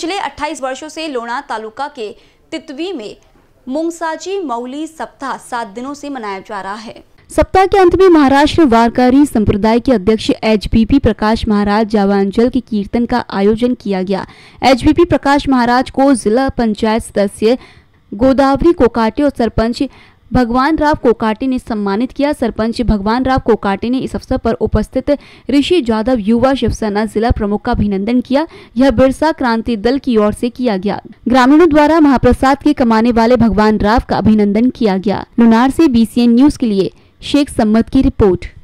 पिछले 28 वर्षों से लोणा तालुका के तीतवी में मुंगसाजी मौली सप्ताह 7 दिनों से मनाया जा रहा है। सप्ताह के अंत में महाराष्ट्र वारकारी संप्रदाय के अध्यक्ष HBP प्रकाश महाराज जावांचल के कीर्तन का आयोजन किया गया। HBP प्रकाश महाराज को जिला पंचायत सदस्य गोदावरी कोकाटे और सरपंच भगवान राव कोकाटे ने सम्मानित किया। सरपंच भगवान राव कोकाटे ने इस अवसर पर उपस्थित ऋषि जाधव युवा शिवसेना जिला प्रमुख का अभिनंदन किया। यह बिरसा क्रांति दल की ओर से किया गया। ग्रामीणों द्वारा महाप्रसाद के कमाने वाले भगवान राव का अभिनंदन किया गया। लोनार से BCN न्यूज के लिए शेख सम्मत की रिपोर्ट।